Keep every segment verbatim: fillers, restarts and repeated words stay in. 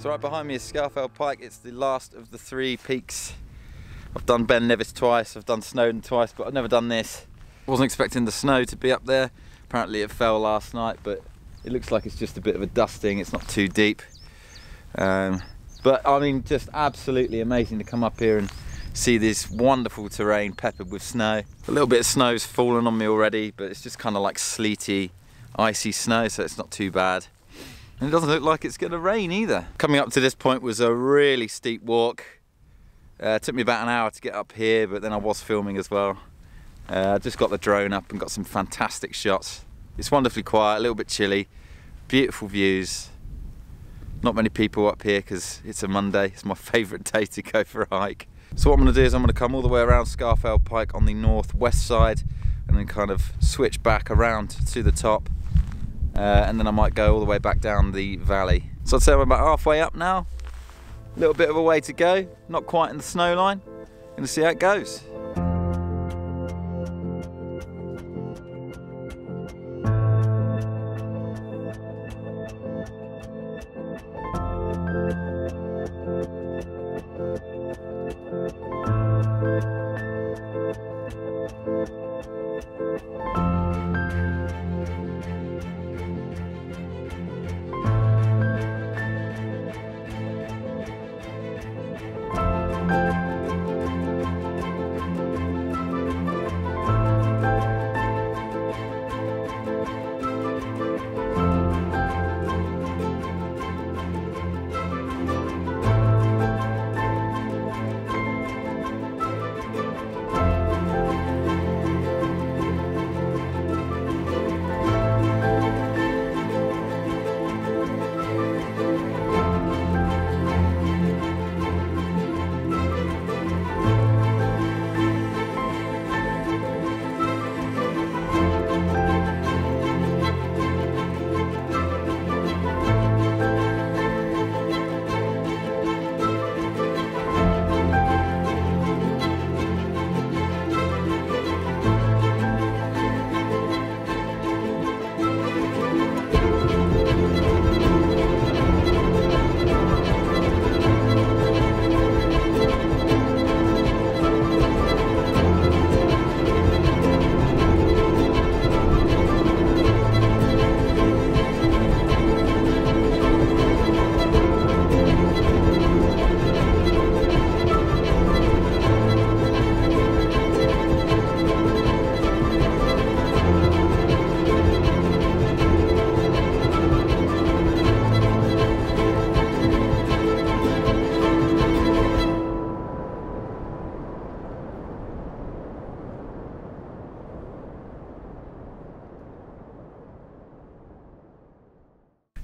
So right behind me is Scafell Pike. It's the last of the three peaks. I've done Ben Nevis twice, I've done Snowdon twice, but I've never done this. I wasn't expecting the snow to be up there. Apparently it fell last night, but it looks like it's just a bit of a dusting. It's not too deep. Um, but I mean, just absolutely amazing to come up here and see this wonderful terrain peppered with snow. A little bit of snow's fallen on me already, but it's just kind of like sleety, icy snow, so it's not too bad. And it doesn't look like it's going to rain either. Coming up to this point was a really steep walk. Uh, it took me about an hour to get up here, but then I was filming as well. I uh, just got the drone up and got some fantastic shots. It's wonderfully quiet, a little bit chilly, beautiful views. Not many people up here because it's a Monday. It's my favourite day to go for a hike. So what I'm going to do is I'm going to come all the way around Scafell Pike on the northwest side and then kind of switch back around to the top. Uh, and then I might go all the way back down the valley. So I'd say I'm about halfway up now. A little bit of a way to go, not quite in the snow line. Gonna see how it goes.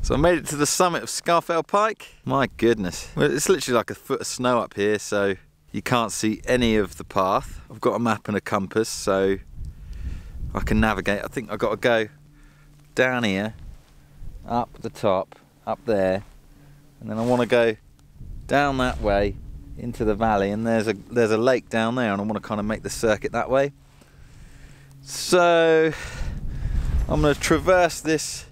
So I made it to the summit of Scafell Pike. My goodness. Well, it's literally like a foot of snow up here, so you can't see any of the path. I've got a map and a compass, so I can navigate. I think I've got to go down here, up the top, up there, and then I want to go down that way into the valley, and there's a, there's a lake down there, and I want to kind of make the circuit that way. So I'm going to traverse this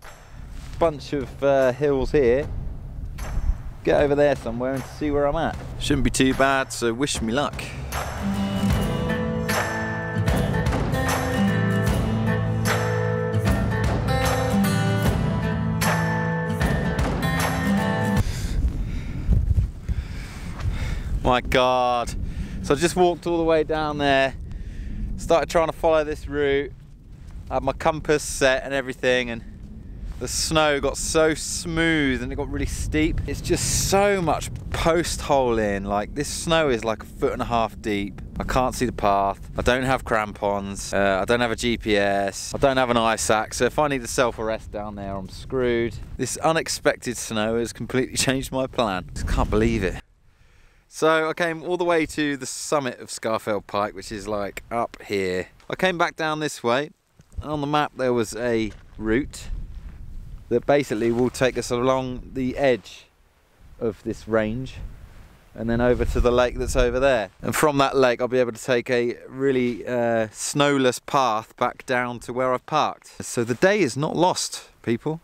bunch of uh, hills here. Get over there somewhere and see where I'm at. Shouldn't be too bad, so wish me luck. My God. So I just walked all the way down there, started trying to follow this route. I had my compass set and everything, and the snow got so smooth and it got really steep. It's just so much post holing. Like, this snow is like a foot and a half deep. I can't see the path. I don't have crampons. Uh, I don't have a G P S. I don't have an eye sack. So if I need a self-arrest down there, I'm screwed. This unexpected snow has completely changed my plan. Just can't believe it. So I came all the way to the summit of Scafell Pike, which is like up here. I came back down this way. On the map there was a route that basically will take us along the edge of this range and then over to the lake that's over there. And from that lake I'll be able to take a really uh, snowless path back down to where I've parked. So the day is not lost, people.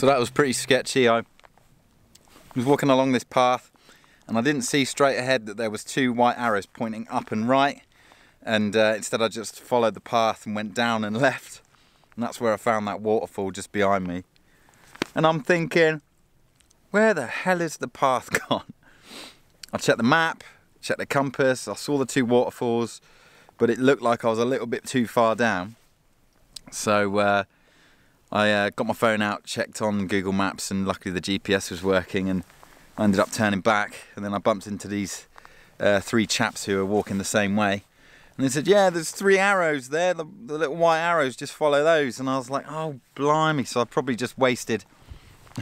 So that was pretty sketchy. I was walking along this path and I didn't see straight ahead that there was two white arrows pointing up and right, and uh, instead I just followed the path and went down and left, and that's where I found that waterfall just behind me. And I'm thinking, where the hell is the path gone? I checked the map, checked the compass, I saw the two waterfalls, but it looked like I was a little bit too far down. So uh, I uh, got my phone out, checked on Google Maps, and luckily the G P S was working, and I ended up turning back, and then I bumped into these uh, three chaps who were walking the same way, and they said, yeah, there's three arrows there, the, the little white arrows, just follow those. And I was like, oh, blimey. So I probably just wasted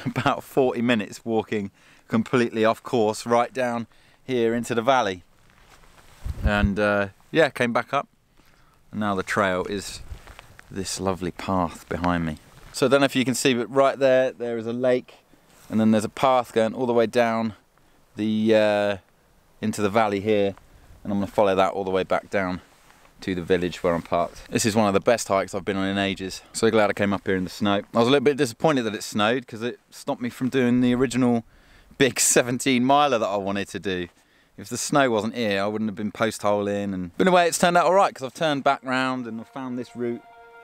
about forty minutes walking completely off course right down here into the valley. And uh, yeah, came back up, and now the trail is this lovely path behind me. So I don't know if you can see, but right there, there is a lake, and then there's a path going all the way down the uh, into the valley here, and I'm going to follow that all the way back down to the village where I'm parked. This is one of the best hikes I've been on in ages. So glad I came up here in the snow. I was a little bit disappointed that it snowed because it stopped me from doing the original big seventeen miler that I wanted to do. If the snow wasn't here, I wouldn't have been post-holing. And... But anyway, it's turned out all right because I've turned back round and I've found this route.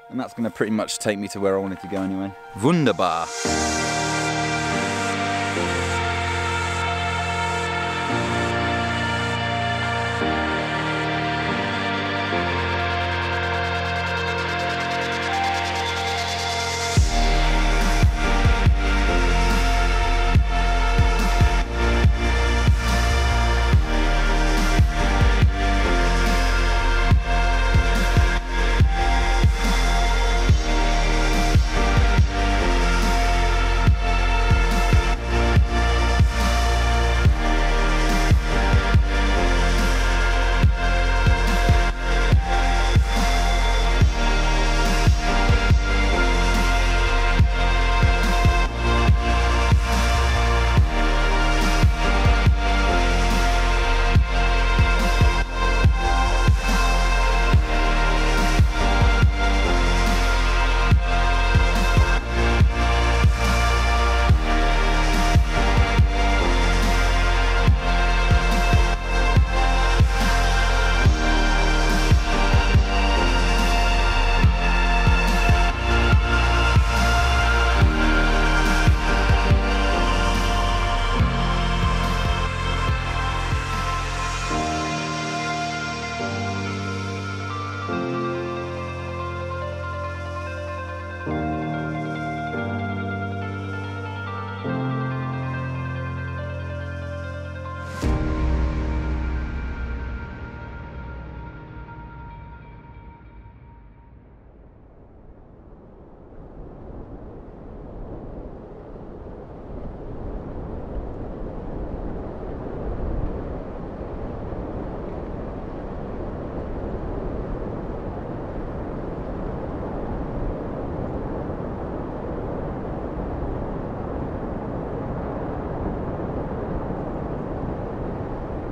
And that's going to pretty much take me to where I wanted to go anyway. Wunderbar.